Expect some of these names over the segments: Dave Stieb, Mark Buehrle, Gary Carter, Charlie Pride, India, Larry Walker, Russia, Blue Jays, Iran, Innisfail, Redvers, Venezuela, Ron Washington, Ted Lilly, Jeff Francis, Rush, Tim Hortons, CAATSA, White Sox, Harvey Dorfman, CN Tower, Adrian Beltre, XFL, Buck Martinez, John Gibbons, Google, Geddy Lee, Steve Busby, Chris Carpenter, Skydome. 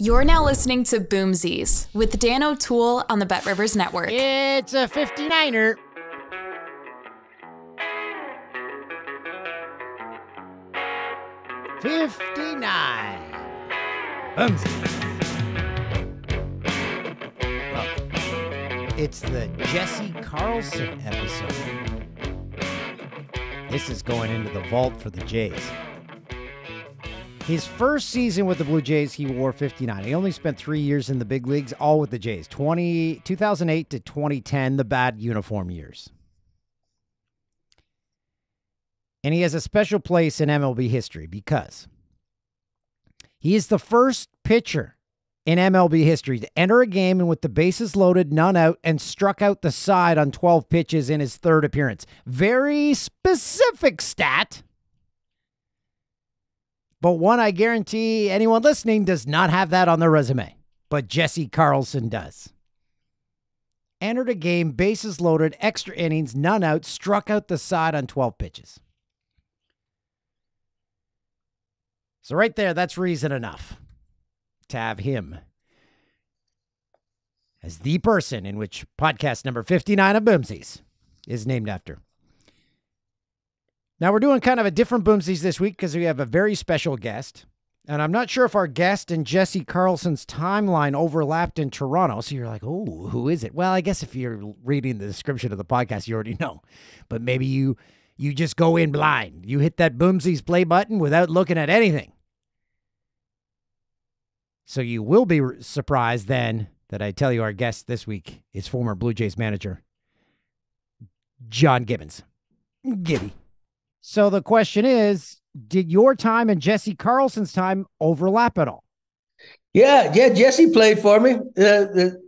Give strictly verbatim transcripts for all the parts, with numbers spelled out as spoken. You're now listening to Boomsies with Dan O'Toole on the Bet Rivers Network. It's a fifty-niner. fifty-nine. Boomsies. Well, it's the Jesse Carlson episode. This is going into the vault for the Jays. His first season with the Blue Jays, he wore fifty-nine. He only spent three years in the big leagues, all with the Jays, twenty, two thousand eight to twenty ten, the bad uniform years. And he has a special place in M L B history because he is the first pitcher in M L B history to enter a game and with the bases loaded, none out, and struck out the side on twelve pitches in his third appearance. Very specific stat. But one I guarantee anyone listening does not have that on their resume. But Jesse Carlson does. Entered a game, bases loaded, extra innings, none out, struck out the side on twelve pitches. So right there, that's reason enough to have him as the person in which podcast number fifty-nine of Boomsies is named after. Now, we're doing kind of a different Boomsies this week because we have a very special guest. And I'm not sure if our guest and Jesse Carlson's timeline overlapped in Toronto. So you're like, oh, who is it? Well, I guess if you're reading the description of the podcast, you already know. But maybe you you just go in blind. You hit that Boomsies play button without looking at anything. So you will be surprised then that I tell you our guest this week is former Blue Jays manager, John Gibbons. Gibby. So the question is, did your time and Jesse Carlson's time overlap at all? Yeah, yeah, Jesse played for me. Uh, the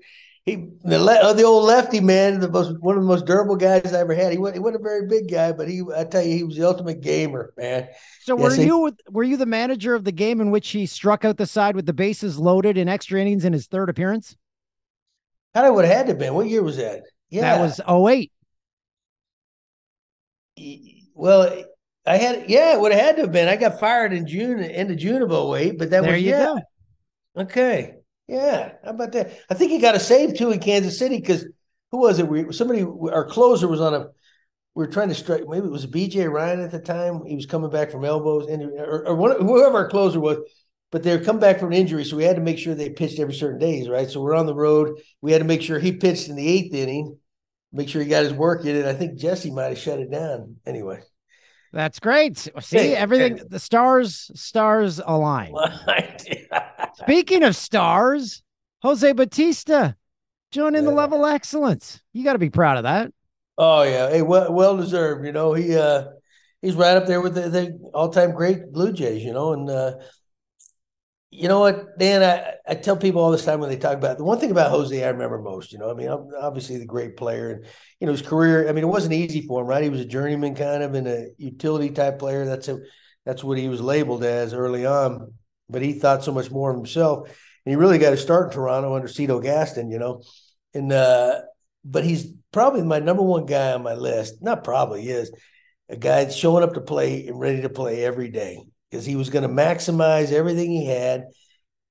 he, the, le oh, the old lefty man, the most one of the most durable guys I ever had. He wasn't, he wasn't a very big guy, but he, I tell you, he was the ultimate gamer, man. So were Jesse. you were you the manager of the game in which he struck out the side with the bases loaded in extra innings in his third appearance? Kind of what it had to be. What year was that? Yeah, that was oh eight. He, Well, I had, yeah, it would have had to have been. I got fired in June, end of June of oh eight, but that there was, you yeah. Go. Okay. Yeah. How about that? I think he got a save too in Kansas City because who was it? We, somebody, our closer was on a, we were trying to strike, maybe it was B J Ryan at the time. He was coming back from elbows, injury, or, or one, whoever our closer was, but they were coming back from an injury. So we had to make sure they pitched every certain days, right? So we're on the road. We had to make sure he pitched in the eighth inning, make sure he got his work in it. I think Jesse might have shut it down anyway. That's great. See, hey, everything, hey. the stars, stars align. Speaking of stars, Jose Bautista joining yeah. the level of excellence. You got to be proud of that. Oh, yeah. Hey, well, well deserved. You know, he uh, he's right up there with the, the all-time great Blue Jays, you know. And uh, you know what, Dan, I, I tell people all this time when they talk about it, the one thing about Jose I remember most, you know, I mean, obviously the great player and, you know, his career, I mean, it wasn't easy for him, right? He was a journeyman kind of and a utility type player. That's a, that's what he was labeled as early on, but he thought so much more of himself and he really got to start in Toronto under Cito Gaston, you know, and, uh, but he's probably my number one guy on my list. Not probably is a guy that's showing up to play and ready to play every day. Because he was going to maximize everything he had.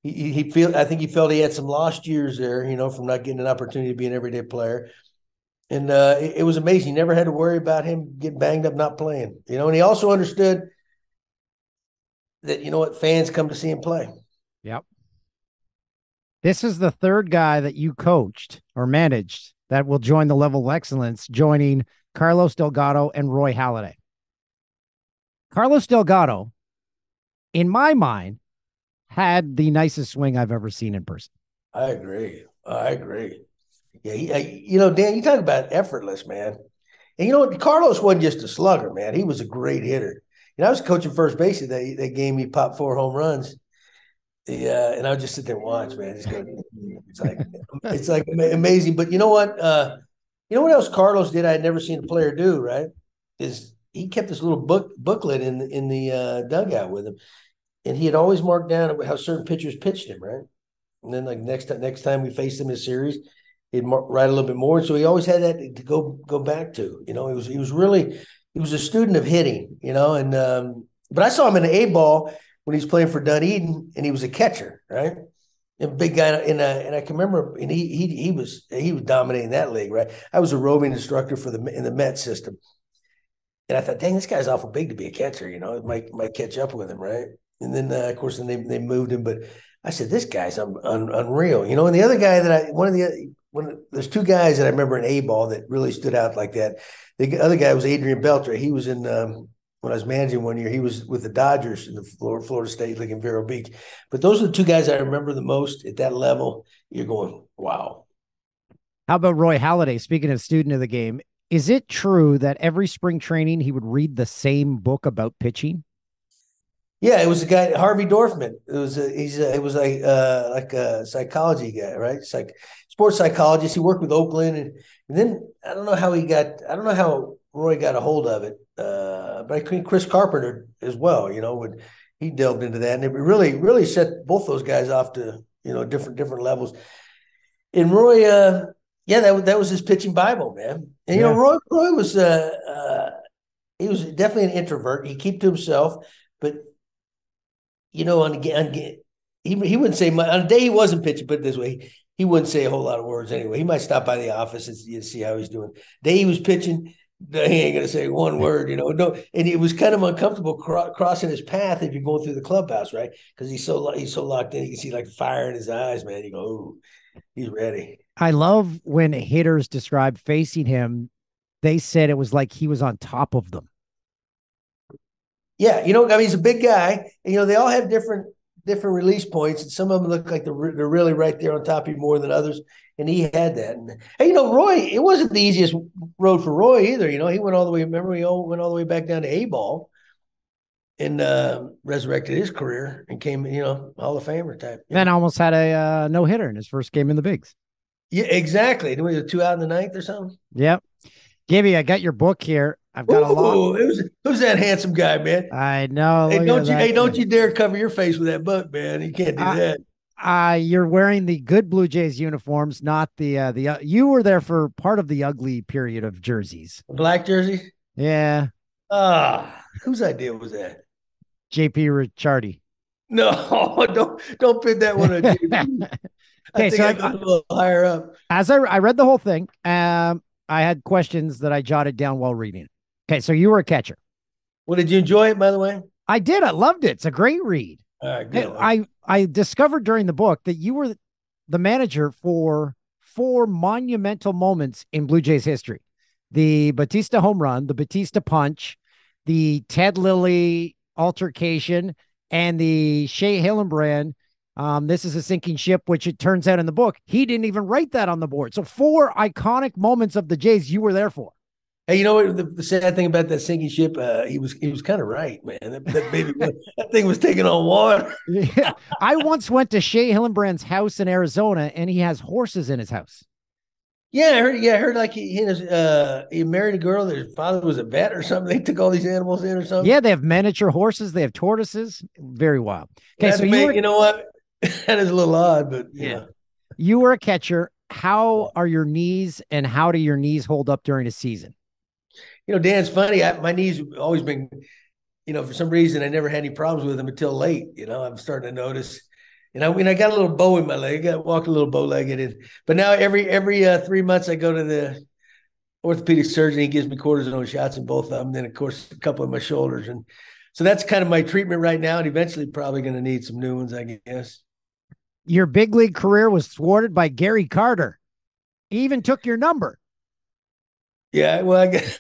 He, he feel I think he felt he had some lost years there, you know, from not getting an opportunity to be an everyday player. And uh, it, it was amazing. You never had to worry about him getting banged up, not playing, you know. And he also understood that, you know what, fans come to see him play. Yep. This is the third guy that you coached or managed that will join the level of excellence, joining Carlos Delgado and Roy Halladay. Carlos Delgado, in my mind, had the nicest swing I've ever seen in person. I agree. I agree. Yeah, he, I, you know, Dan, you talk about effortless, man. And you know what? Carlos wasn't just a slugger, man. He was a great hitter. You know, I was coaching first base at that, that game. He popped four home runs. Yeah, and I would just sit there and watch, man. Just go, it's like it's like amazing. But you know what? Uh, you know what else Carlos did I had never seen a player do, right? Is he kept this little book booklet in the, in the uh, dugout with him, and he had always marked down how certain pitchers pitched him, right? And then like next time, next time we faced him in a series, he'd mark, write a little bit more. And so he always had that to go go back to. You know, he was he was really he was a student of hitting. You know, and um, but I saw him in the A ball when he was playing for Dunedin, and he was a catcher, right? a big guy, and and I can remember, and he he he was he was dominating that league, right? I was a roving instructor for the in the Met system, and I thought, dang, this guy's awful big to be a catcher. You know, it might might catch up with him, right? And then uh, of course, then they they moved him, but I said, this guy's un, un, unreal, you know. And the other guy that I one of the one there's two guys that I remember in A ball that really stood out like that. The other guy was Adrian Beltre. He was in. Um, When I was managing one year, he was with the Dodgers in the Florida, Florida State League in Vero Beach. But those are the two guys I remember the most at that level. You're going, wow. How about Roy Halladay? Speaking of student of the game, is it true that every spring training he would read the same book about pitching? Yeah, it was a guy, Harvey Dorfman. It was a, he's a, it was like uh, like a psychology guy, right? It's like sports psychologist. He worked with Oakland, and, and then I don't know how he got. I don't know how Roy got a hold of it. Uh, but I think Chris Carpenter as well, you know, would he delved into that, and it really, really set both those guys off to, you know, different, different levels. And Roy, uh, yeah, that that was his pitching Bible, man. And you yeah. know, Roy, Roy was, uh, uh, he was definitely an introvert. He kept to himself, but you know, on again, he he wouldn't say much. On a day he wasn't pitching, put it this way, he, he wouldn't say a whole lot of words anyway. He might stop by the office and see, see how he's doing. Day he was pitching, he ain't gonna say one word, you know. No, and it was kind of uncomfortable cro- crossing his path if you're going through the clubhouse, right? Because he's so he's so locked in, you can see like fire in his eyes, man. You go, oh, he's ready. I love when hitters describe facing him. They said it was like he was on top of them. Yeah, you know, I mean, he's a big guy. And, you know, they all have different different release points, and some of them look like they're, they're really right there on top of you more than others. And he had that. And, and, you know, Roy, it wasn't the easiest road for Roy either. You know, he went all the way, remember, he went all the way back down to A-ball and uh, resurrected his career and came, you know, Hall of Famer type. Then almost had a uh, no-hitter in his first game in the bigs. Yeah, exactly. It was a two out in the ninth or something. Yep. Gibby, I got your book here. I've got Ooh, a lot. Who's, who's that handsome guy, man? I know. Hey, don't you, hey, don't you dare cover your face with that book, man. You can't do I, that. Uh, you're wearing the good Blue Jays uniforms, not the uh, the uh, you were there for part of the ugly period of jerseys. Black jersey? Yeah. Ah, uh, whose idea was that? J P Ricciardi. No, don't don't pin that one on J P. Okay, I think so I got I, a little higher up. As I I read the whole thing, um, I had questions that I jotted down while reading it. Okay, so you were a catcher. Well, did you enjoy it, by the way? I did. I loved it. It's a great read. Uh, good. I, I discovered during the book that you were the manager for four monumental moments in Blue Jays history. The Bautista home run, the Bautista punch, the Ted Lilly altercation, and the Shea Hillenbrand. Um, this is a sinking ship, which it turns out in the book, he didn't even write that on the board. So four iconic moments of the Jays you were there for. Hey, you know what? The, the sad thing about that sinking ship, uh, he was he was kind of right, man. That, that baby, that thing was taking on water. Yeah. I once went to Shea Hillenbrand's house in Arizona, and he has horses in his house. Yeah, I heard. Yeah, I heard like he he, was, uh, he married a girl that his father was a vet or something. They took all these animals in or something. Yeah, they have miniature horses. They have tortoises. Very wild. Okay, so man, you, were, you know what? That is a little odd, but yeah, yeah. You were a catcher. How are your knees, and how do your knees hold up during a season? You know, Dan, it's funny. I, my knees have always been, you know, for some reason, I never had any problems with them until late. You know, I'm starting to notice. And I mean, I got a little bow in my leg. I walked a little bow-legged. But now every every uh, three months I go to the orthopedic surgeon. He gives me cortisone shots in both of them. Then, of course, a couple of my shoulders. And so that's kind of my treatment right now. And eventually probably going to need some new ones, I guess. Your big league career was thwarted by Gary Carter. He even took your number. Yeah, well, I guess.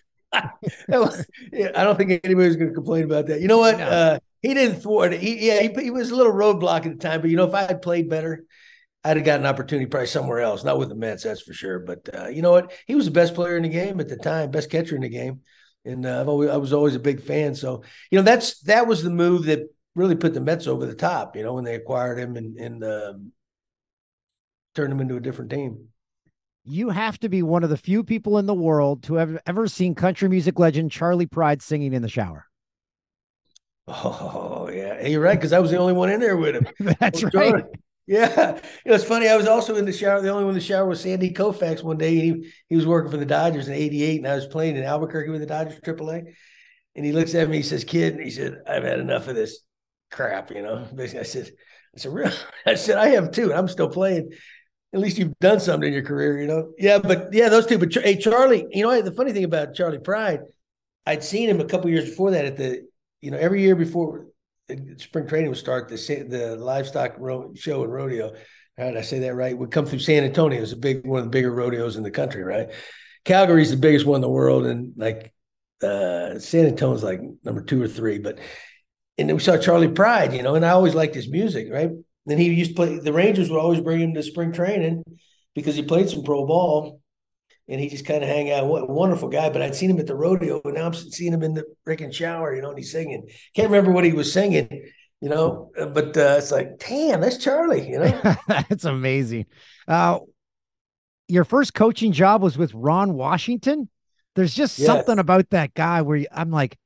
was, yeah, I don't think anybody's going to complain about that. You know what? No. Uh, he didn't thwart it. He, yeah, he, he was a little roadblock at the time. But, you know, if I had played better, I'd have got an opportunity probably somewhere else. Not with the Mets, that's for sure. But, uh, you know what? He was the best player in the game at the time, best catcher in the game. And uh, I've always, I was always a big fan. So, you know, that's that was the move that really put the Mets over the top, you know, when they acquired him and, and um, turned him into a different team. You have to be one of the few people in the world to have ever seen country music legend Charlie Pride singing in the shower. Oh, yeah. Hey, you're right, because I was the only one in there with him. That's oh, right. Yeah. You know, it's funny. I was also in the shower. The only one in the shower was Sandy Koufax one day. He, he was working for the Dodgers in eighty-eight, and I was playing in Albuquerque with the Dodgers triple A. And he looks at me, he says, kid, and he said, I've had enough of this crap, you know. Basically, I said, I said, really? I said, I have two. I'm still playing. At least you've done something in your career, you know? Yeah, but yeah, those two. But hey, Charlie, you know, the funny thing about Charlie Pride, I'd seen him a couple years before that at the, you know, every year before spring training would start, the the livestock ro- show and rodeo. How did I say that right? Would come through San Antonio. It's a big, one of the bigger rodeos in the country, right? Calgary's the biggest one in the world. And like uh, San Antonio's like number two or three, but, and then we saw Charlie Pride, you know, and I always liked his music, right? Then he used to play, the Rangers would always bring him to spring training because he played some pro ball and he just kind of hang out. What a wonderful guy. But I'd seen him at the rodeo and now I'm seeing him in the freaking shower, you know, and he's singing. Can't remember what he was singing, you know, but uh, it's like, damn, that's Charlie, you know. That's amazing. Uh, your first coaching job was with Ron Washington. There's just yeah. something about that guy where I'm like,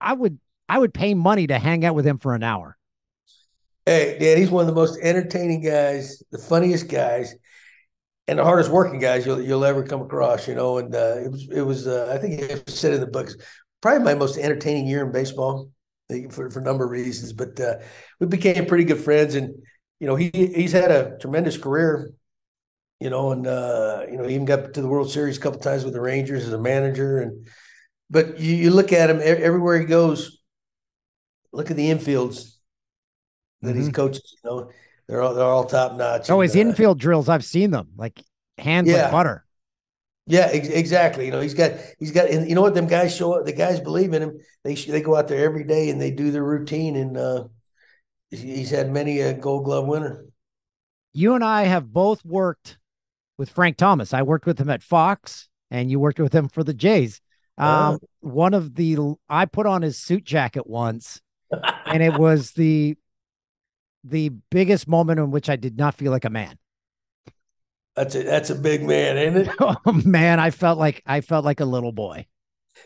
I would, I would pay money to hang out with him for an hour. Hey, Dan, he's one of the most entertaining guys, the funniest guys, and the hardest working guys you'll you'll ever come across, you know. And uh, it was, it was uh, I think it said in the books, probably my most entertaining year in baseball for, for a number of reasons. But uh, we became pretty good friends, and, you know, he he's had a tremendous career, you know, and, uh, you know, he even got to the World Series a couple times with the Rangers as a manager. And but you, you look at him everywhere he goes, look at the infields that mm-hmm. he's coached, you know, they're all, they're all top notch. Oh, his uh, infield drills, I've seen them, like hands yeah. like butter. Yeah, ex- exactly. You know, he's got, he's got, and you know what, them guys show up, the guys believe in him. They sh- they go out there every day and they do their routine. And uh, he's had many a Gold Glove winner. You and I have both worked with Frank Thomas. I worked with him at Fox and you worked with him for the Jays. Um, oh. One of the, I put on his suit jacket once and it was the, the biggest moment in which I did not feel like a man. That's a, that's a big man, ain't it? Oh man. I felt like, I felt like a little boy,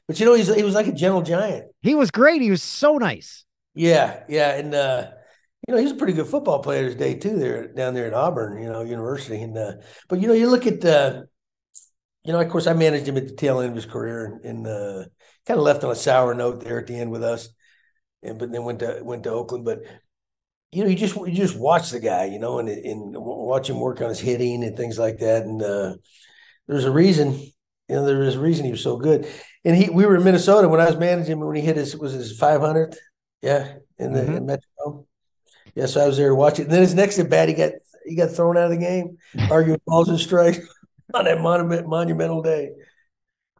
but you know, he's, he was like a gentle giant. He was great. He was so nice. Yeah. Yeah. And, uh, you know, he was a pretty good football player his day too, there down there at Auburn, you know, University. And, uh, but you know, you look at, uh, you know, of course I managed him at the tail end of his career and, and uh, kind of left on a sour note there at the end with us. And, but then went to, went to Oakland, but you know, you just you just watch the guy, you know, and and watch him work on his hitting and things like that. And uh, there's a reason, you know, there is a reason he was so good. And he, we were in Minnesota when I was managing him when he hit his, was his five hundredth, yeah, in the mm-hmm. in Metro. Yeah, so I was there watching. And then his next at bat, he got he got thrown out of the game, arguing balls and strikes on that monument, monumental day.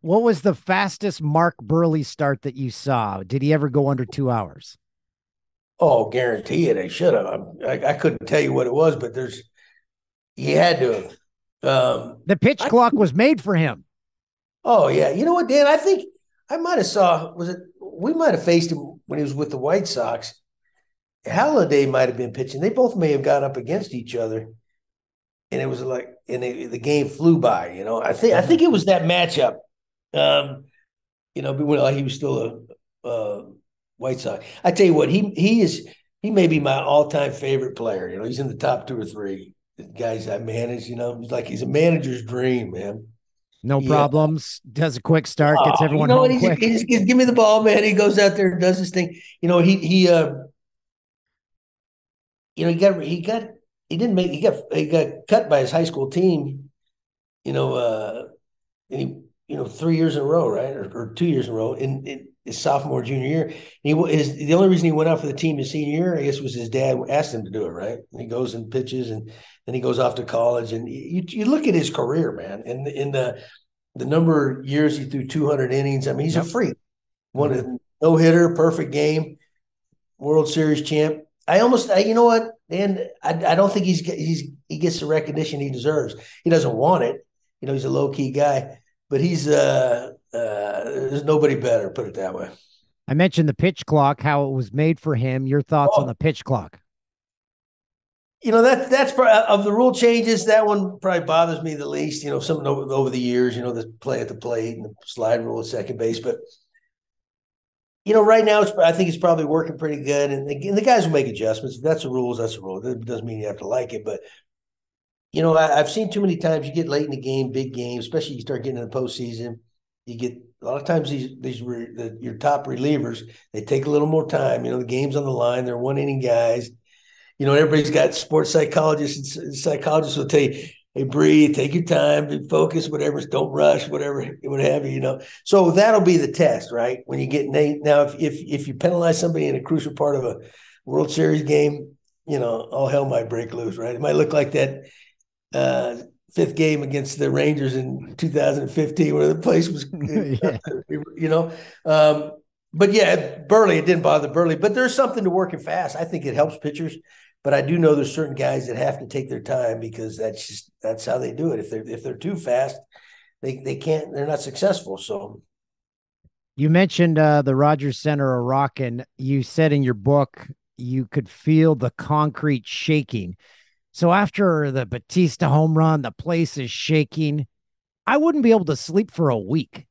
What was the fastest Mark Buehrle start that you saw? Did he ever go under two hours? Oh, guarantee it. I should have. I, I couldn't tell you what it was, but there's, he had to have. Um, the pitch I, clock was made for him. Oh, yeah. You know what, Dan? I think I might have saw, was it, we might have faced him when he was with the White Sox. Halladay might have been pitching. They both may have got up against each other. And it was like, and they, the game flew by, you know. I think, I think it was that matchup. Um, you know, when he was still a, uh, White Sox. I tell you what, he he is he may be my all-time favorite player. You know, he's in the top two or three guys I manage. You know, he's like he's a manager's dream, man. No yeah. problems. Does a quick start, gets oh, everyone you know, home quick. He just gives, give me the ball, man. He goes out there and does his thing. You know, he he uh, you know he got he got he didn't make he got he got cut by his high school team. You know, uh, and he you know three years in a row, right, or, or two years in a row, and. and his sophomore, junior year. He is the only reason he went out for the team his senior year, I guess, was his dad asked him to do it, right? And he goes and pitches, and then he goes off to college. And you, you look at his career, man, and in the the number of years he threw two hundred innings. I mean, he's yep. a freak. One of no hitter, perfect game, World Series champ. I almost, I, you know what, Dan? I, I don't think he's he's he gets the recognition he deserves. He doesn't want it, you know. He's a low key guy, but he's uh. Uh, there's nobody better, put it that way. I mentioned the pitch clock, how it was made for him. Your thoughts oh. on the pitch clock? You know, that, that's of the rule changes, that one probably bothers me the least. You know, something over, over the years, you know, the play at the plate and the slide rule at second base. But, you know, right now, it's, I think it's probably working pretty good. And again, the guys will make adjustments. If that's the rules, that's the rule. It doesn't mean you have to like it. But, you know, I, I've seen too many times you get late in the game, big game, especially you start getting in the postseason. You get a lot of times these these re, the, your top relievers, they take a little more time. You know, the game's on the line. They're one inning guys. you know, everybody's got sports psychologists and psychologists will tell you, hey, breathe, take your time, focus, whatever, don't rush, whatever, what have you, you know. So that'll be the test, right? When you get – now, if, if if you penalize somebody in a crucial part of a World Series game, you know, all hell might break loose, right? It might look like that uh, fifth game against the Rangers in two thousand fifteen where the place was – yeah. you know. Um, but, yeah, Buehrle, it didn't bother Buehrle. But there's something to working fast. I think it helps pitchers. But I do know there's certain guys that have to take their time because that's just that's how they do it. If they're if they're too fast, they they can't. They're not successful. So, you mentioned uh, the Rogers Center a rockin'. You said in your book you could feel the concrete shaking. So after the Bautista home run, the place is shaking. I wouldn't be able to sleep for a week.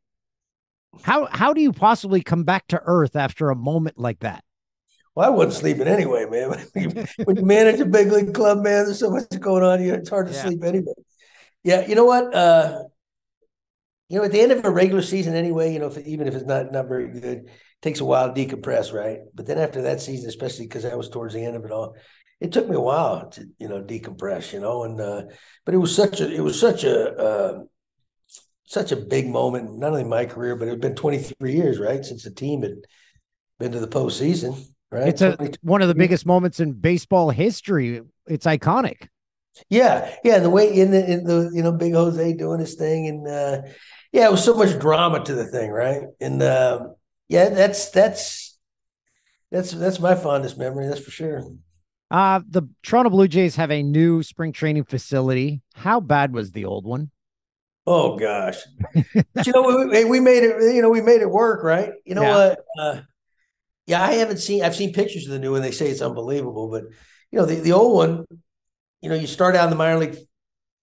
How how do you possibly come back to earth after a moment like that? Well, I wasn't sleeping anyway, man. When you manage a big league club, man, there's so much going on here. It's hard to yeah. sleep anyway. Yeah, you know what? Uh, you know, at the end of a regular season anyway, you know, if, even if it's not, not very good, it takes a while to decompress, right? But then after that season, especially because I was towards the end of it all, it took me a while to, you know, decompress, you know. And uh, but it was such a it was such a uh, such a big moment, not only in my career, but it had been twenty-three years, right, since the team had been to the postseason. Right? It's a, one of the biggest moments in baseball history. It's iconic. Yeah, yeah. The way in the in the you know Big Jose doing his thing, and uh, yeah, it was so much drama to the thing, right? And uh, yeah, that's that's that's that's my fondest memory. That's for sure. Uh, the Toronto Blue Jays have a new spring training facility. How bad was the old one? Oh gosh, but, you know we, we made it. You know we made it work, right? You know what. Yeah. Uh, uh, Yeah, I haven't seen – I've seen pictures of the new one. They say it's unbelievable. But, you know, the, the old one, you know, you start out on the minor league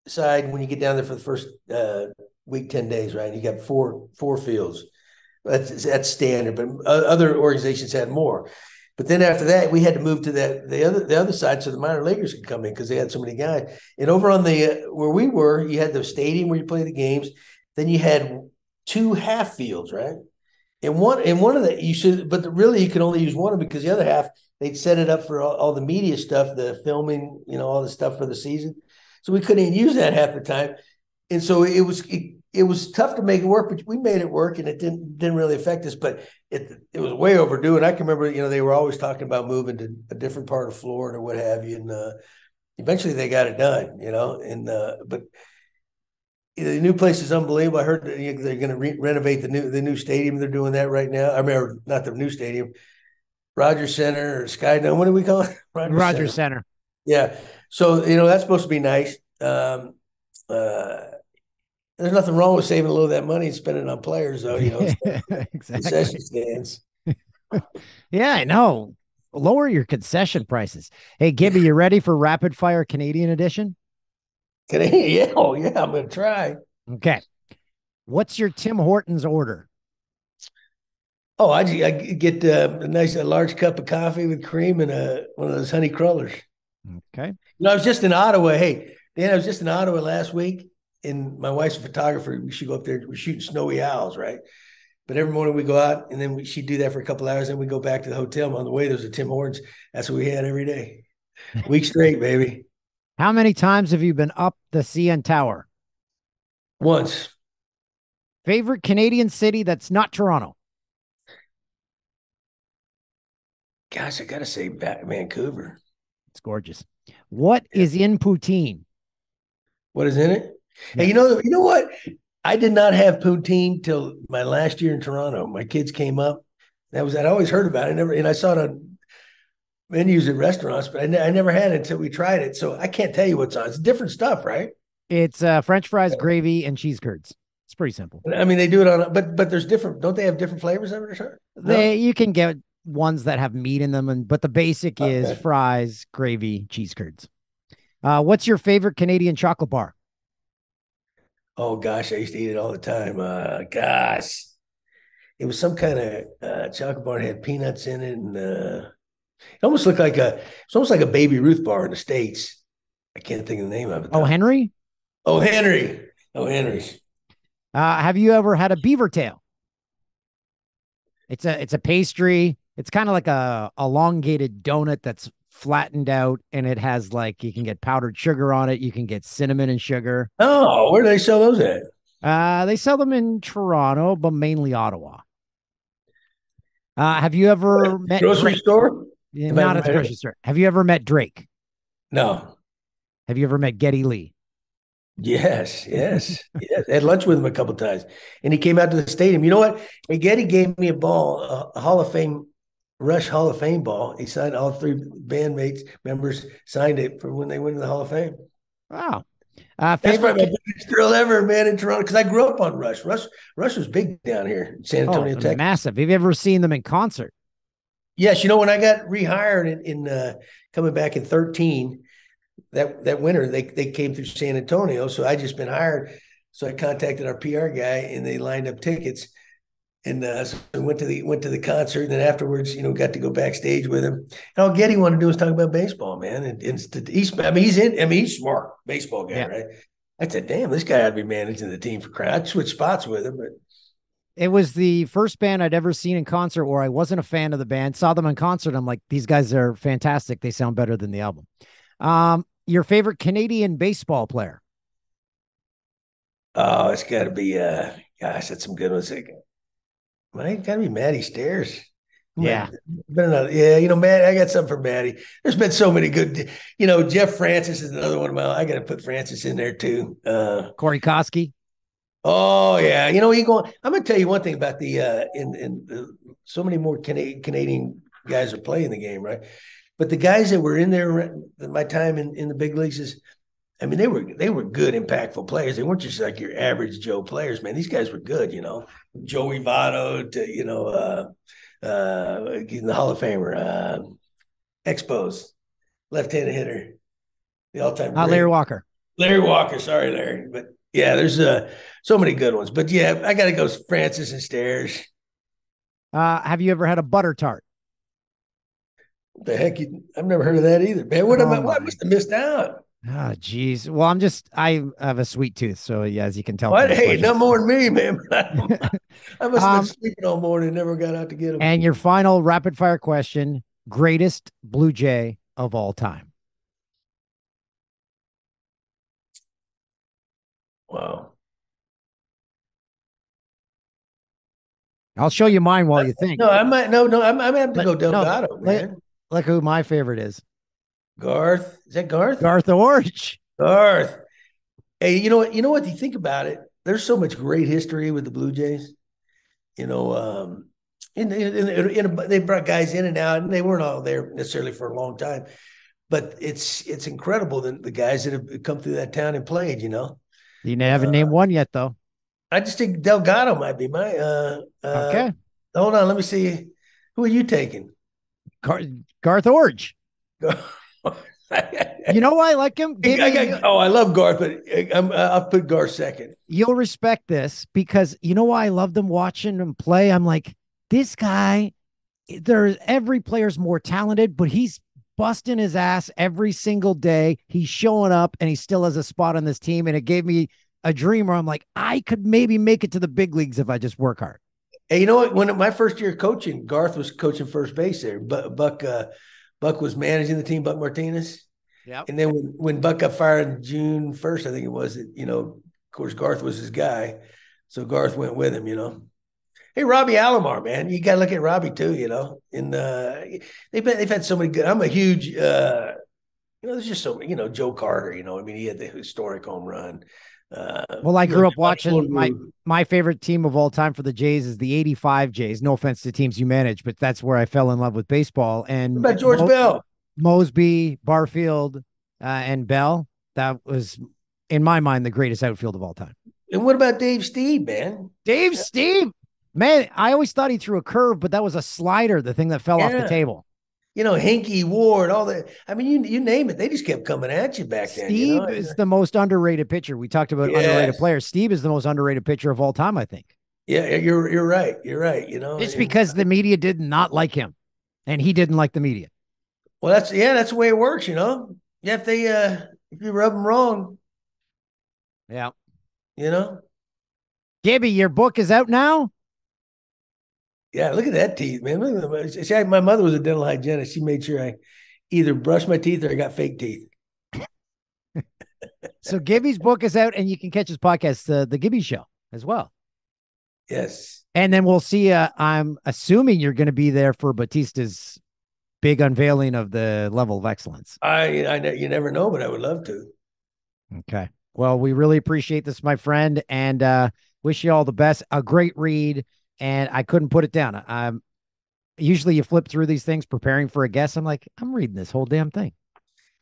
side when you get down there for the first uh, week, ten days, right? You got four four fields. That's, that's standard. But other organizations had more. But then after that, we had to move to that the other the other side so the minor leaguers could come in because they had so many guys. And over on the uh, – where we were, you had the stadium where you play the games. Then you had two half fields, right? And one and one of the you should, but the, really you can only use one of them because the other half they'd set it up for all, all the media stuff, the filming, you know, all the stuff for the season. So we couldn't even use that half the time, and so it was it, it was tough to make it work, but we made it work, and it didn't didn't really affect us. But it it was way overdue, and I can remember, you know, they were always talking about moving to a different part of Florida or what have you, and uh, eventually they got it done, you know, and uh, but. The new place is unbelievable. I heard they're going to re- renovate the new the new stadium. They're doing that right now. I mean, not the new stadium, Rogers Center or Skydome. What do we call it? Rogers, Rogers Center. Center. Yeah. So, you know, that's supposed to be nice. Um, uh, there's nothing wrong with saving a little of that money and spending it on players, though. You know, yeah, exactly. Concession stands. Yeah, I know. Lower your concession prices. Hey, Gibby, you ready for Rapid Fire Canadian Edition? Yeah, oh yeah, I'm gonna try. Okay, what's your Tim Hortons order? Oh, I, I get uh, a nice, a large cup of coffee with cream and a one of those honey crullers. Okay. You know, I was just in Ottawa. Hey, Dan, I was just in Ottawa last week, and my wife's a photographer. We should go up there. We're shooting snowy owls, right? But every morning we go out, and then we, she'd do that for a couple hours, and we go back to the hotel. And on the way, there's a Tim Hortons. That's what we had every day, week straight, baby. How many times have you been up the C N Tower? Once. Favorite Canadian city that's not Toronto? Gosh, I got to say Vancouver. It's gorgeous. What yeah. is in poutine? What is in it? Yeah. Hey, you know, you know what? I did not have poutine till my last year in Toronto. My kids came up. That was I'd always heard about it. I never, and I saw it on menus at restaurants, but I, ne- I never had it until we tried it. So I can't tell you what's on. It's different stuff, right? It's uh, French fries, gravy, and cheese curds. It's pretty simple. I mean, they do it on, but but there's different. Don't they have different flavors of it? Or no? They you can get ones that have meat in them, and but the basic okay. is fries, gravy, cheese curds. Uh, what's your favorite Canadian chocolate bar? Oh gosh, I used to eat it all the time. Uh, gosh, it was some kind of uh, chocolate bar that had peanuts in it, and. Uh, It almost looked like a, it's almost like a Baby Ruth bar in the States. I can't think of the name of it. Oh, Henry? Oh, Henry. Oh, Henry's. Uh, have you ever had a beaver tail? It's a, it's a pastry. It's kind of like a elongated donut that's flattened out, and it has like, you can get powdered sugar on it. You can get cinnamon and sugar. Oh, where do they sell those at? Uh, they sell them in Toronto, but mainly Ottawa. Uh, have you ever met grocery Drake? store? Yeah, not at the grocery store. Have you ever met Drake? No. Have you ever met Geddy Lee? Yes, yes, yes. I had lunch with him a couple of times, and he came out to the stadium. You know what? Hey, Geddy gave me a ball, a Hall of Fame, Rush Hall of Fame ball. He signed all three bandmates members signed it for when they went to the Hall of Fame. Wow. Uh, That's probably my biggest thrill ever, man, in Toronto, because I grew up on Rush. Rush Rush was big down here in San Antonio, oh, Texas. Massive. Have you ever seen them in concert? Yes. You know, when I got rehired in, in uh, coming back in thirteen, that, that winter, they, they came through San Antonio. So I just been hired. So I contacted our P R guy, and they lined up tickets. And uh, so I went to the went to the concert, and then afterwards, you know, got to go backstage with him. And all Geddy wanted to do was talk about baseball, man. And, and he's, I mean, he's in. I mean, he's smart baseball guy, yeah. Right? I said, "Damn, this guy ought to be managing the team for crying." I'd switch spots with him, but it was the first band I'd ever seen in concert where I wasn't a fan of the band. Saw them in concert, I'm like, "These guys are fantastic. They sound better than the album." Um, your favorite Canadian baseball player? Oh, it's got to be. Uh, gosh, that's some good ones. I gotta be Matty Stairs. Yeah. Not, yeah, you know, Matt, I got something for Matty. There's been so many good, you know, Jeff Francis is another one of my, I gotta put Francis in there too. Uh Corey Koski. Oh yeah. You know, he going I'm gonna tell you one thing about the uh in in uh, so many more Canadian Canadian guys are playing the game, right? But the guys that were in there my time in, in the big leagues is I mean, they were they were good, impactful players. They weren't just like your average Joe players, man. These guys were good, you know. Joey Votto to, you know, uh, uh, the Hall of Famer, uh, Expos, left-handed hitter, the all-time great. Not Larry Walker. Larry Walker. Sorry, Larry. But, yeah, there's uh, so many good ones. But, yeah, I got to go Francis and Stairs. Uh, have you ever had a butter tart? What the heck? You, I've never heard of that either, man. What oh, am I? What must have missed out? Oh, geez. Well, I'm just, I have a sweet tooth. So yeah, as you can tell. What? Hey, no more than me, man. I must have um, been sleeping all morning and never got out to get him. And your final rapid fire question, greatest Blue Jay of all time. Wow. I'll show you mine while I, you think. No, I might, no, no, I might have to but, go Delgado, no, man. Look who my favorite is. Garth, is that Garth? Garth Iorg. Garth. Hey, you know what? You know what? You think about it. There's so much great history with the Blue Jays. You know, um, and, and, and they brought guys in and out, and they weren't all there necessarily for a long time. But it's it's incredible that the guys that have come through that town and played. You know, you haven't uh, named one yet, though. I just think Delgado might be my. Uh, uh, okay. Hold on, let me see. Who are you taking? Gar- Garth Iorg. You know why I like him? I, I, I, oh, I love Garth, but I'm, I'll put Garth second. You'll respect this because you know why I love them watching him play. I'm like, this guy. There's every player's more talented, but he's busting his ass every single day. He's showing up, and he still has a spot on this team. And it gave me a dream where I'm like, I could maybe make it to the big leagues if I just work hard. Hey, you know what? When my first year coaching, Garth was coaching first base there, but Buck. Uh, Buck was managing the team, Buck Martinez. Yeah. And then when, when Buck got fired June first, I think it was, you know, of course, Garth was his guy. So Garth went with him, you know. Hey, Robbie Alomar, man. You got to look at Robbie too, you know. And uh, they've, been, they've had so many good – I'm a huge uh, – you know, there's just so many – you know, Joe Carter, you know. I mean, he had the historic home run. Uh, well, I grew up watching my, my favorite team of all time for the Jays is the eighty-five Jays. No offense to teams you manage, but that's where I fell in love with baseball. And what about George Mo- Bell, Mosby, Barfield, uh, and Bell. That was, in my mind, the greatest outfield of all time. And what about Dave Stieb, man? Dave yeah. Stieb, man. I always thought he threw a curve, but that was a slider, the thing that fell yeah. off the table. You know, Hinkie, Ward, all that. I mean, you you name it. They just kept coming at you back then. Steve you know? is the most underrated pitcher. We talked about yes. underrated players. Steve is the most underrated pitcher of all time, I think. Yeah, you're you're right. You're right. You know, it's because the media did not like him, and he didn't like the media. Well, that's yeah, that's the way it works. You know, yeah, if they uh, if you rub them wrong, yeah, you know. Gibby, your book is out now. Yeah, look at that teeth, man. Look at that. See, I, my mother was a dental hygienist. She made sure I either brushed my teeth or I got fake teeth. So Gibby's book is out, and you can catch his podcast, The, the Gibby Show, as well. Yes. And then we'll see. Uh, I'm assuming you're going to be there for Bautista's big unveiling of the level of excellence. I, I, you never know, but I would love to. Okay. Well, we really appreciate this, my friend, and uh, wish you all the best. A great read, and I couldn't put it down. I'm usually you flip through these things preparing for a guest. I'm like, I'm reading this whole damn thing.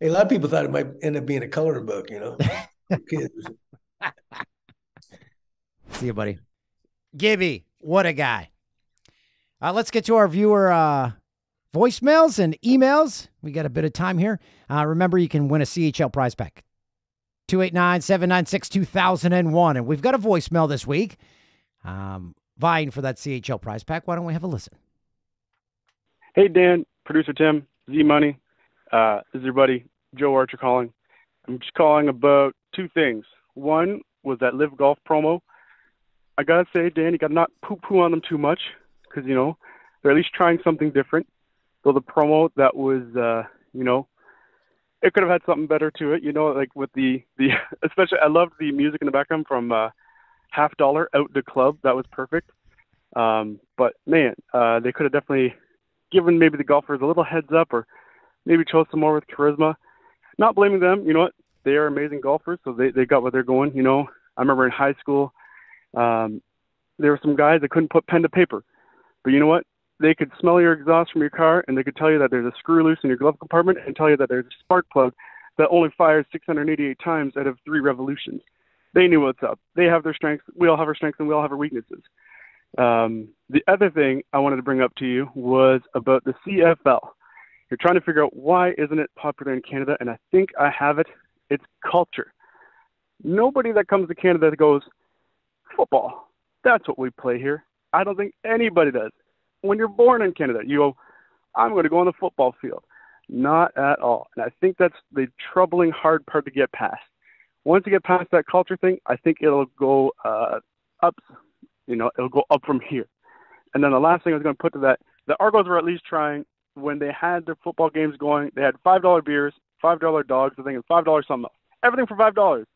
Hey, a lot of people thought it might end up being a coloring book, you know. See you, buddy. Gibby, what a guy. Uh, let's get to our viewer uh, voicemails and emails. We got a bit of time here. Uh, remember, you can win a C H L prize pack. two eight nine, seven nine six, two thousand one. And we've got a voicemail this week um, vying for that C H L prize pack. Why don't we have a listen? Hey, Dan, producer Tim, Z-Money. Uh, this is your buddy, Joe Archer calling. I'm just calling about two things. One was that Live Golf promo. I got to say, Dan, you got to not poo-poo on them too much because, you know, they're at least trying something different. So the promo that was, uh, you know, it could have had something better to it, you know, like with the, the especially I loved the music in the background from uh, Half Dollar, Out the Club. That was perfect. Um, but, man, uh, they could have definitely given maybe the golfers a little heads up or maybe chose some more with charisma. Not blaming them. You know what? They are amazing golfers, so they, they got what they're going. You know, I remember in high school, um, there were some guys that couldn't put pen to paper. But you know what? They could smell your exhaust from your car, and they could tell you that there's a screw loose in your glove compartment and tell you that there's a spark plug that only fires six hundred eighty-eight times out of three revolutions. They knew what's up. They have their strengths. We all have our strengths, and we all have our weaknesses. Um, the other thing I wanted to bring up to you was about the C F L. You're trying to figure out why isn't it popular in Canada, and I think I have it. It's culture. Nobody that comes to Canada goes, football, that's what we play here. I don't think anybody does. When you're born in Canada, you go, I'm going to go on the football field. Not at all. And I think that's the troubling, hard part to get past. Once you get past that culture thing, I think it'll go uh, up. You know, it'll go up from here. And then the last thing I was going to put to that, the Argos were at least trying. When they had their football games going, they had five dollar beers, five dollar dogs, I think, and five dollars something else. Everything for five dollars.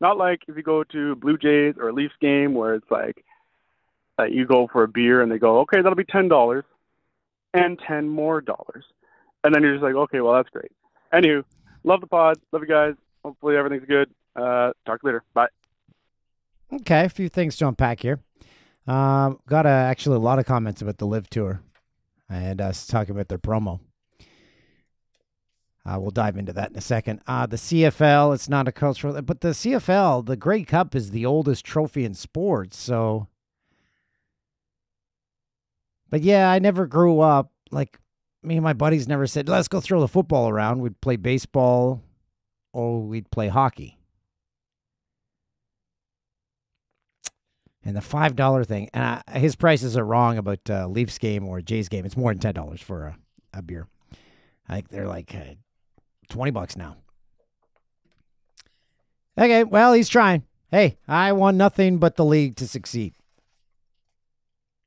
Not like if you go to Blue Jays or a Leafs game where it's like, Uh, you go for a beer and they go, okay, that'll be ten dollars and ten more dollars. And then you're just like, okay, well, that's great. Anywho, love the pod. Love you guys. Hopefully everything's good. Uh, talk later. Bye. Okay. A few things to unpack here. Um, got uh, actually a lot of comments about the Live Tour and us talking about their promo. Uh, we'll dive into that in a second. Uh, the C F L, it's not a cultural, but the C F L, the Grey Cup is the oldest trophy in sports. So, but yeah, I never grew up, like, me and my buddies never said, let's go throw the football around. We'd play baseball or we'd play hockey. And the five dollar thing, and I, his prices are wrong about a uh, Leafs game or a Jays game. It's more than ten dollars for a, a beer. I think they're like uh, twenty bucks now. Okay, well, he's trying. Hey, I want nothing but the league to succeed.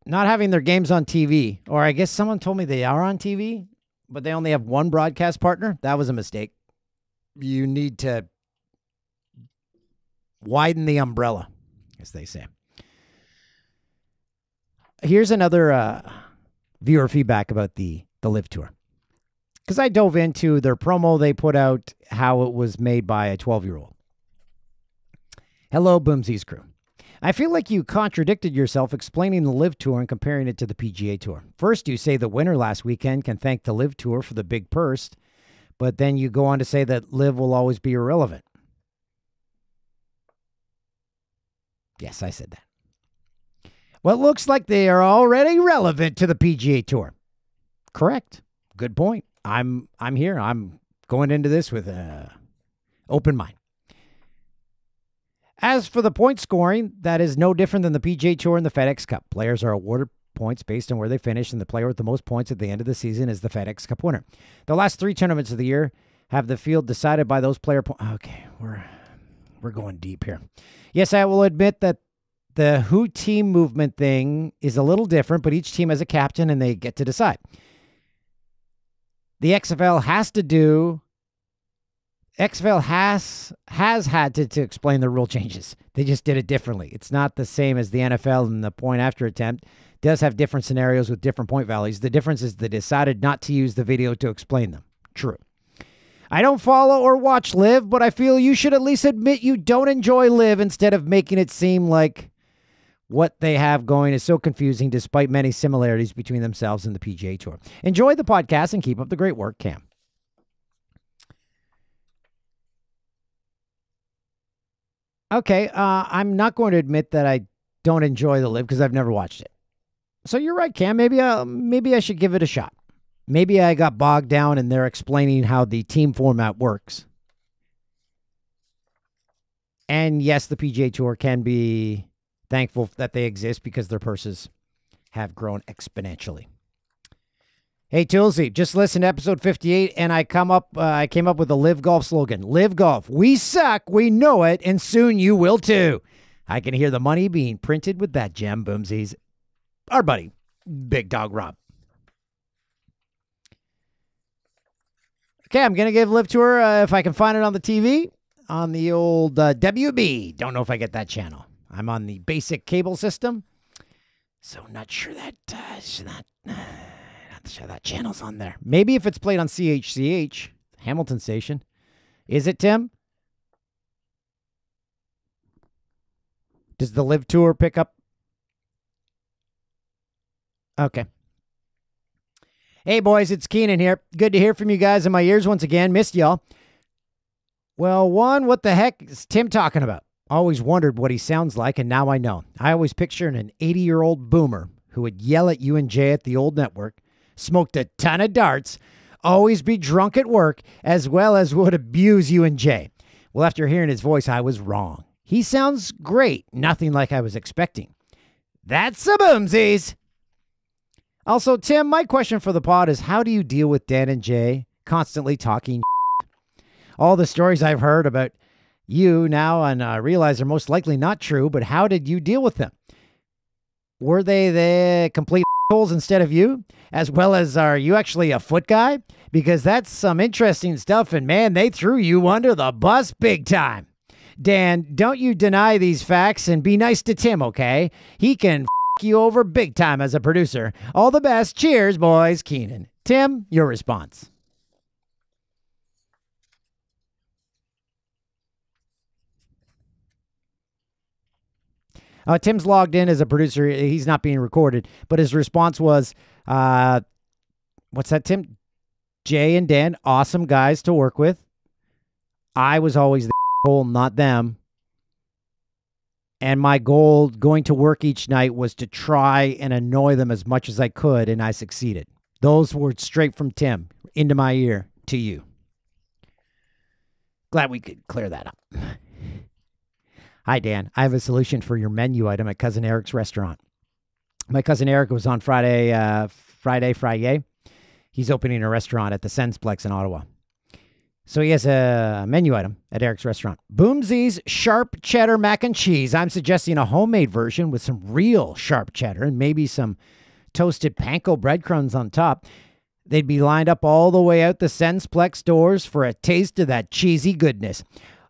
Not having their games on T V, or I guess someone told me they are on T V, but they only have one broadcast partner. That was a mistake. You need to widen the umbrella, as they say. Here's another uh, viewer feedback about the, the Live Tour. Because I dove into their promo they put out, how it was made by a twelve-year-old. Hello, Boomsies crew. I feel like you contradicted yourself explaining the Live Tour and comparing it to the P G A Tour. First, you say the winner last weekend can thank the Live Tour for the big purse, but then you go on to say that Live will always be irrelevant. Yes, I said that. Well, it looks like they are already relevant to the P G A Tour. Correct. Good point. I'm I'm here. I'm going into this with an open mind. As for the point scoring, that is no different than the P G A Tour and the FedEx Cup. Players are awarded points based on where they finish, and the player with the most points at the end of the season is the FedEx Cup winner. The last three tournaments of the year have the field decided by those player points. Okay, we're we're going deep here. Yes, I will admit that the W H O team movement thing is a little different, but each team has a captain, and they get to decide. the XFL has to do, XFL has has had to, to explain the rule changes. They just did it differently. It's not the same as the N F L, and the point after attempt does have different scenarios with different point values. The difference is they decided not to use the video to explain them. True. I don't follow or watch Live, but I feel you should at least admit you don't enjoy Live instead of making it seem like what they have going is so confusing despite many similarities between themselves and the P G A Tour. Enjoy the podcast and keep up the great work, Cam. Okay, uh, I'm not going to admit that I don't enjoy the Live because I've never watched it. So you're right, Cam. Maybe I, maybe I should give it a shot. Maybe I got bogged down and they're explaining how the team format works. And yes, the P G A Tour can be thankful that they exist because their purses have grown exponentially. Hey, Toolsy, just listen to episode fifty-eight, and I come up. Uh, I came up with a Live Golf slogan. Live Golf, we suck, we know it, and soon you will too. I can hear the money being printed with that gem, Boomsies. Our buddy, Big Dog Rob. Okay, I'm going to give Live Tour, uh, if I can find it on the T V, on the old uh, W B. Don't know if I get that channel. I'm on the basic cable system, so not sure that, uh, not, uh, not sure that channel's on there. Maybe if it's played on C H C H, Hamilton Station. Is it, Tim? Does the Live Tour pick up? Okay. Hey, boys, it's Keenan here. Good to hear from you guys in my ears once again. Missed y'all. Well, one, what the heck is Tim talking about? Always wondered what he sounds like, and now I know. I always pictured an eighty-year-old boomer who would yell at you and Jay at the old network, smoked a ton of darts, always be drunk at work, as well as would abuse you and Jay. Well, after hearing his voice, I was wrong. He sounds great. Nothing like I was expecting. That's the Boomsies. Also, Tim, my question for the pod is how do you deal with Dan and Jay constantly talking shit? All the stories I've heard about you now and uh, realize are most likely not true, but how did you deal with them? Were they the complete assholes instead of you? As well as are you actually a foot guy? Because that's some interesting stuff, and man, they threw you under the bus big time. Dan, don't you deny these facts and be nice to Tim, okay? He can you over big time as a producer. All the best. Cheers, boys. Keenan. Tim, your response. Uh, Tim's logged in as a producer. He's not being recorded, but his response was, uh, what's that, Tim? Jay and Dan, awesome guys to work with. I was always the asshole, not them. And my goal going to work each night was to try and annoy them as much as I could, and I succeeded. Those were straight from Tim, into my ear, to you. Glad we could clear that up. Hi, Dan. I have a solution for your menu item at Cousin Eric's restaurant. My Cousin Eric was on Friday, uh, Friday, Friday. He's opening a restaurant at the Sensplex in Ottawa. So he has a menu item at Eric's restaurant. Boomsies sharp cheddar mac and cheese. I'm suggesting a homemade version with some real sharp cheddar and maybe some toasted panko breadcrumbs on top. They'd be lined up all the way out the Sensplex doors for a taste of that cheesy goodness.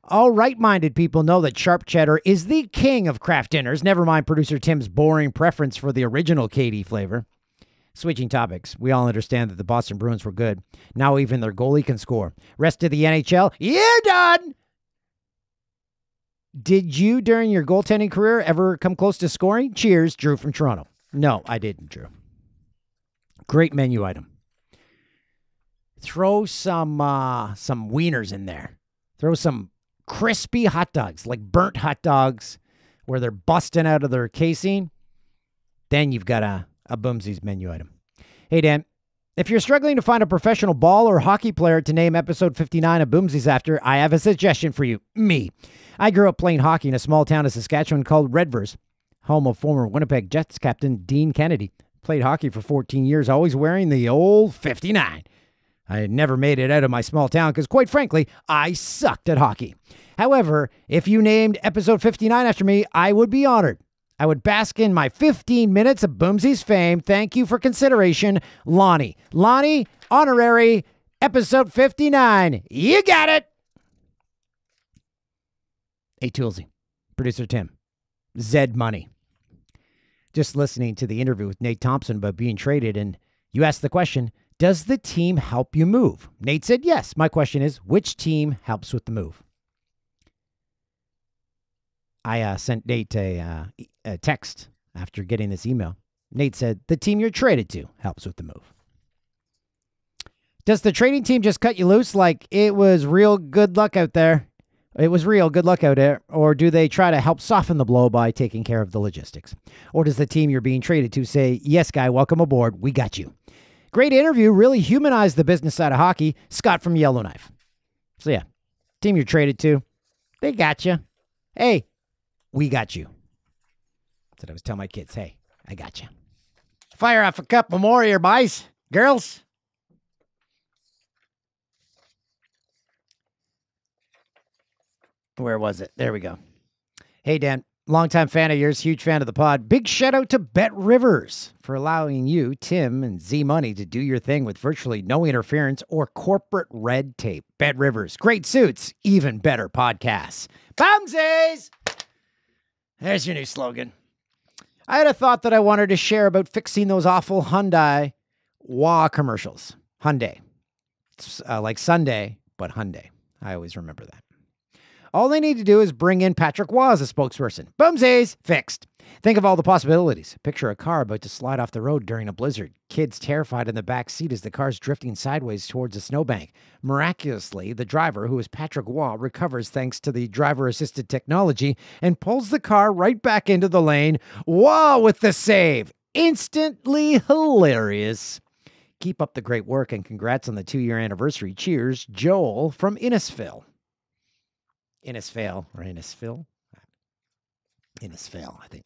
All right-minded people know that sharp cheddar is the king of craft dinners. Never mind producer Tim's boring preference for the original K D flavor. Switching topics, we all understand that the Boston Bruins were good. Now even their goalie can score. Rest of the N H L, you're done! Did you, during your goaltending career, ever come close to scoring? Cheers, Drew from Toronto. No, I didn't, Drew. Great menu item. Throw some, uh, some wieners in there. Throw some crispy hot dogs, like burnt hot dogs, where they're busting out of their casing. Then you've got a... a Boomsies menu item. Hey, Dan, if you're struggling to find a professional ball or hockey player to name episode fifty-nine of Boomsies after, I have a suggestion for you. Me. I grew up playing hockey in a small town in Saskatchewan called Redvers, home of former Winnipeg Jets captain Dean Kennedy. Played hockey for fourteen years, always wearing the old fifty-nine. I had never made it out of my small town because, quite frankly, I sucked at hockey. However, if you named episode fifty-nine after me, I would be honored. I would bask in my fifteen minutes of Boomsies fame. Thank you for consideration, Lonnie. Lonnie, honorary episode fifty-nine. You got it. A Toolsy, producer Tim, Zed Money. Just listening to the interview with Nate Thompson about being traded, and you asked the question, does the team help you move? Nate said yes. My question is, which team helps with the move? I uh, sent Nate a, uh, a text after getting this email. Nate said, the team you're traded to helps with the move. Does the trading team just cut you loose like it was real good luck out there? It was real good luck out there. Or do they try to help soften the blow by taking care of the logistics? Or does the team you're being traded to say, yes, guy, welcome aboard. We got you. Great interview. Really humanized the business side of hockey. Scott from Yellowknife. So, yeah, team you're traded to, they got you. Hey, we got you. That's what I was telling my kids. Hey, I got you. Fire off a couple more here, boys, girls. Where was it? There we go. Hey, Dan, longtime fan of yours, huge fan of the pod. Big shout out to Bet Rivers for allowing you, Tim, and Z Money to do your thing with virtually no interference or corporate red tape. Bet Rivers, great suits, even better podcasts. Bumsies! There's your new slogan. I had a thought that I wanted to share about fixing those awful Hyundai Wah commercials. Hyundai. It's uh, like Sunday, but Hyundai. I always remember that. All they need to do is bring in Patrick Waugh as a spokesperson. Boomsies, fixed. Think of all the possibilities. Picture a car about to slide off the road during a blizzard. Kids terrified in the back seat as the car's drifting sideways towards a snowbank. Miraculously, the driver, who is Patrick Waugh, recovers thanks to the driver-assisted technology and pulls the car right back into the lane. Waugh with the save. Instantly hilarious. Keep up the great work and congrats on the two-year anniversary. Cheers, Joel from Innisfail. Innisfail, or Innisfail? Innisfail, I think.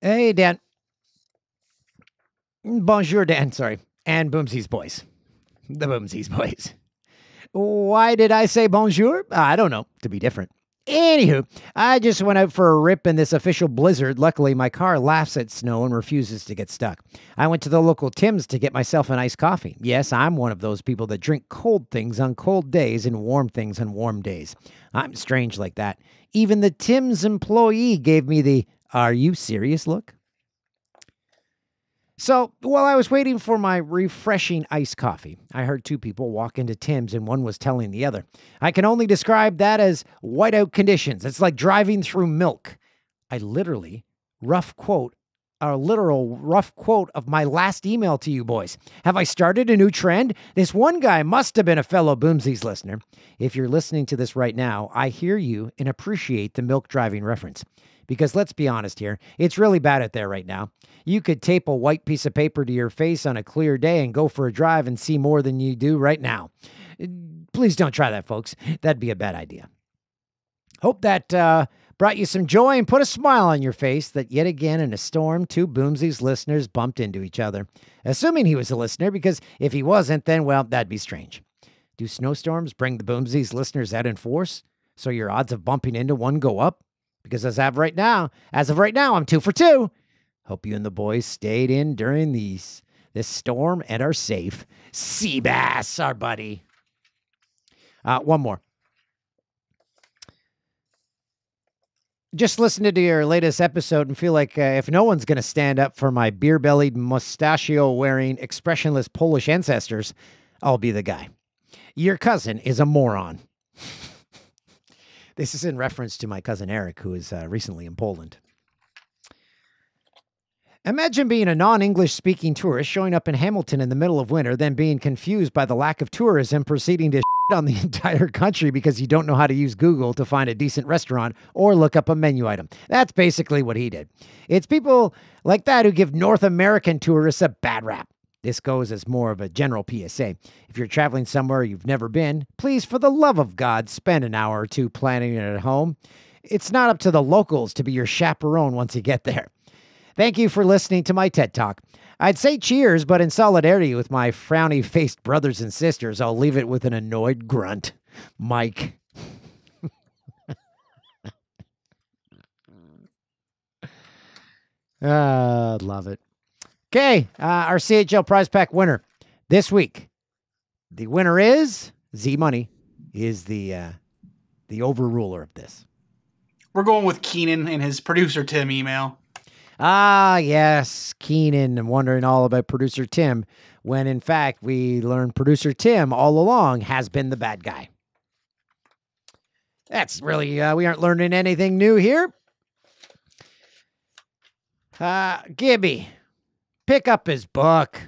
Hey, Dan. Bonjour, Dan, sorry. And Boomsies Boys. The Boomsies Boys. Why did I say bonjour? I don't know, to be different. Anywho, I just went out for a rip in this official blizzard. Luckily, my car laughs at snow and refuses to get stuck. I went to the local Tim's to get myself an iced coffee. Yes, I'm one of those people that drink cold things on cold days and warm things on warm days. I'm strange like that. Even the Tim's employee gave me the, are you serious look? So, while I was waiting for my refreshing iced coffee, I heard two people walk into Tim's and one was telling the other. I can only describe that as whiteout conditions. It's like driving through milk. I literally, rough quote, a literal rough quote of my last email to you boys. Have I started a new trend? This one guy must have been a fellow Boomsies listener. If you're listening to this right now, I hear you and appreciate the milk driving reference. Because let's be honest here, it's really bad out there right now. You could tape a white piece of paper to your face on a clear day and go for a drive and see more than you do right now. Please don't try that, folks. That'd be a bad idea. Hope that uh, brought you some joy and put a smile on your face that yet again in a storm, two Boomsies listeners bumped into each other. Assuming he was a listener, because if he wasn't, then, well, that'd be strange. Do snowstorms bring the Boomsies listeners out in force? So your odds of bumping into one go up? Because as of right now, as of right now, I'm two for two. Hope you and the boys stayed in during these this storm and are safe. Sea bass, our buddy. Uh, one more. Just listened to your latest episode and feel like uh, if no one's going to stand up for my beer-bellied, mustachio-wearing, expressionless Polish ancestors, I'll be the guy. Your cousin is a moron. This is in reference to my cousin Eric, who is uh, recently in Poland. Imagine being a non-English speaking tourist showing up in Hamilton in the middle of winter, then being confused by the lack of tourism, proceeding to shit on the entire country because you don't know how to use Google to find a decent restaurant or look up a menu item. That's basically what he did. It's people like that who give North American tourists a bad rap. This goes as more of a general P S A. If you're traveling somewhere you've never been, please, for the love of God, spend an hour or two planning it at home. It's not up to the locals to be your chaperone once you get there. Thank you for listening to my TED Talk. I'd say cheers, but in solidarity with my frowny-faced brothers and sisters, I'll leave it with an annoyed grunt. Mike. Ah, uh, love it. Okay, uh, our C H L prize pack winner this week. The winner is Z-Money is the uh, the overruler of this. We're going with Keenan and his producer Tim email. Ah, yes, Keenan and wondering all about producer Tim, when in fact we learned producer Tim all along has been the bad guy. That's really, uh, we aren't learning anything new here. Uh, Gibby, pick up his book.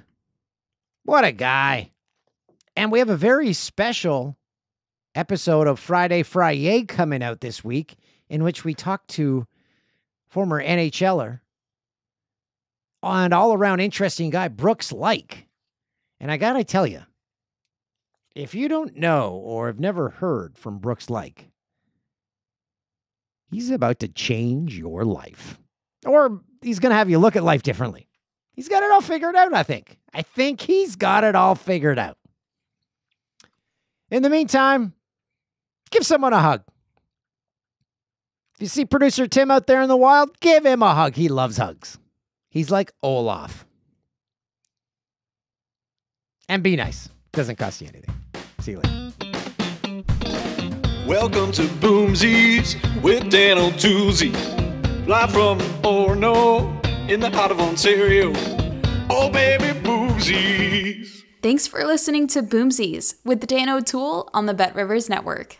What a guy. And we have a very special episode of Friday Fry-Yay coming out this week, in which we talk to former N H L er and all-around interesting guy, Brooks Lake. And I got to tell you, if you don't know or have never heard from Brooks Lake, he's about to change your life. Or he's going to have you look at life differently. He's got it all figured out, I think. I think he's got it all figured out. In the meantime, give someone a hug. If you see producer Tim out there in the wild, give him a hug. He loves hugs. He's like Olaf. And be nice. Doesn't cost you anything. See you later. Welcome to Boomsies with Dan O'Toole. Live from Orno in the heart of Ontario. Oh, baby, Boomsies. Thanks for listening to Boomsies with Dan O'Toole on the Bet Rivers Network.